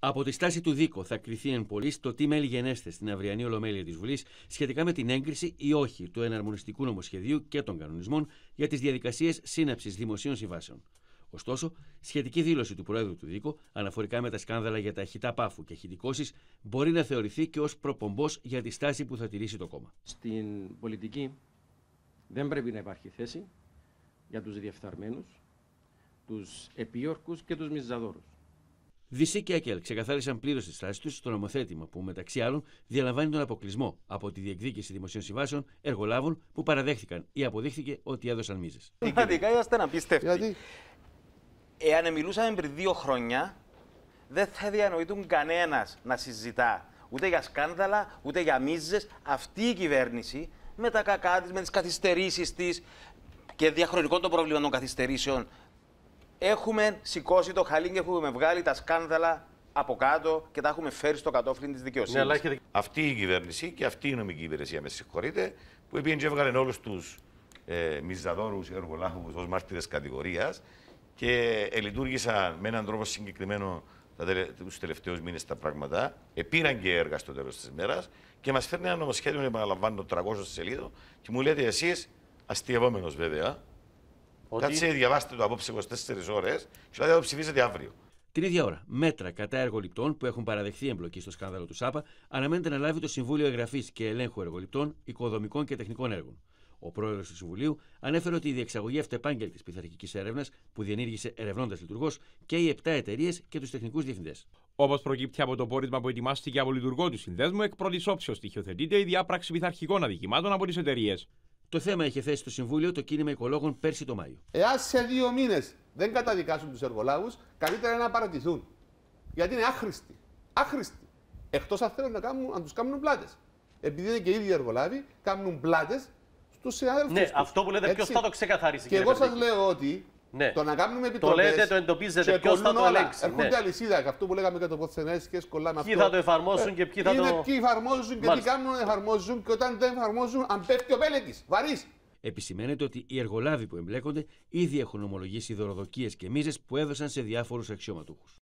Από τη στάση του ΔΙΚΟ θα κριθεί εν πολλοίς το τι μέλη γενέστε στην αυριανή Ολομέλεια της Βουλής σχετικά με την έγκριση ή όχι του εναρμονιστικού νομοσχεδίου και των κανονισμών για τις διαδικασίες σύναψης δημοσίων συμβάσεων. Ωστόσο, σχετική δήλωση του Προέδρου του ΔΙΚΟ αναφορικά με τα σκάνδαλα για τα χυτά πάφου και χυτικώσεις μπορεί να θεωρηθεί και ως προπομπός για τη στάση που θα τηρήσει το κόμμα. Στην πολιτική δεν πρέπει να υπάρχει θέση για τους διεφθαρμένους, τους επιόρκους και τους μιζαδόρους. ΔΗΣΥ και ΑΚΕΛ ξεκαθάρισαν πλήρως τη στάση τους στο νομοθέτημα που, μεταξύ άλλων, διαλαμβάνει τον αποκλεισμό από τη διεκδίκηση δημοσίων συμβάσεων εργολάβων που παραδέχθηκαν ή αποδείχθηκε ότι έδωσαν μίζες. Δικαιωτικά ήμασταν απίστευτοι. Γιατί? Εάν μιλούσαμε πριν 2 χρόνια, δεν θα διανοητούν κανένας να συζητά ούτε για σκάνδαλα, ούτε για μίζες. Αυτή η κυβέρνηση με τα κακά της, με τις καθυστερήσεις της και διαχρονικών των προβλημάτων των καθυστερήσεων. Έχουμε σηκώσει το χαλί και έχουμε βγάλει τα σκάνδαλα από κάτω και τα έχουμε φέρει στο κατόφλι της δικαιοσύνης. Ναι, αυτή η κυβέρνηση και αυτή η νομική υπηρεσία, με συγχωρείτε, που επειδή έβγαλαν όλους τους μιζαδόρους, εργολάβους ως μάρτυρες κατηγορίας και λειτουργήσαν με έναν τρόπο συγκεκριμένο τους τελευταίους μήνες τα πράγματα, επήραν και έργα στο τέλος της μέρας και μας φέρνει ένα νομοσχέδιο, επαναλαμβάνω, 300 σελίδων και μου λέτε εσείς, αστειευόμενος βέβαια, ότι... Κάτσε, διαβάστε το απόψε 24 ώρες και δηλαδή θα το ψηφίσετε αύριο. Την ίδια ώρα, μέτρα κατά εργοληπτών που έχουν παραδεχθεί εμπλοκή στο σκάνδαλο του ΣΑΠΑ αναμένεται να λάβει το Συμβούλιο Εγγραφής και Ελέγχου Εργοληπτών, Οικοδομικών και Τεχνικών Έργων. Ο πρόεδρος του Συμβουλίου ανέφερε ότι η διεξαγωγή αυτεπάγγελτης πειθαρχικής έρευνας που διενήργησε ερευνώντας λειτουργός και οι 7 εταιρείες και τους τεχνικούς διευθυντές. Όπως προκύπτει από το πόρισμα που ετοιμάστηκε από λειτουργό του συνδέσμου, εκ πρώτης όψεως στοιχειοθετείται η διάπραξη πειθαρχικών αδικημάτων από τις εταιρείες. Το θέμα είχε θέσει στο Συμβούλιο το κίνημα οικολόγων πέρσι το Μάιο. Εάν σε 2 μήνες δεν καταδικάσουν τους εργολάβους, καλύτερα να παρατηθούν. Γιατί είναι άχρηστοι. Άχρηστοι. Εκτός αν θέλουν να τους κάνουν πλάτες. Επειδή είναι και οι ίδιοι εργολάβοι, κάνουν πλάτες στους συνάδελφους. Ναι, τους. Αυτό που λέτε, ποιος θα το ξεκαθαρίσει. Και εγώ σας λέω ότι ναι. Το να κάνουμε επιτροπές. Το λέτε, το εντοπίζετε, ποιος θα το ελέγξει. Έρχονται αλυσίδα, αυτό που λέγαμε για το ποθενέσκες, κολλάμε αυτό. Ποιοι θα το εφαρμόσουν και ποιοι θα το. Είναι ποιοι εφαρμόζουν και τι κάνουν να εφαρμόζουν και όταν δεν εφαρμόζουν, αν πέφτει ο πέλεκης. Βαρύς. Επισημαίνεται ότι οι εργολάβοι που εμπλέκονται ήδη έχουν ομολογήσει δωροδοκίες και μίζες που έδωσαν σε διάφορους αξιωματούχους.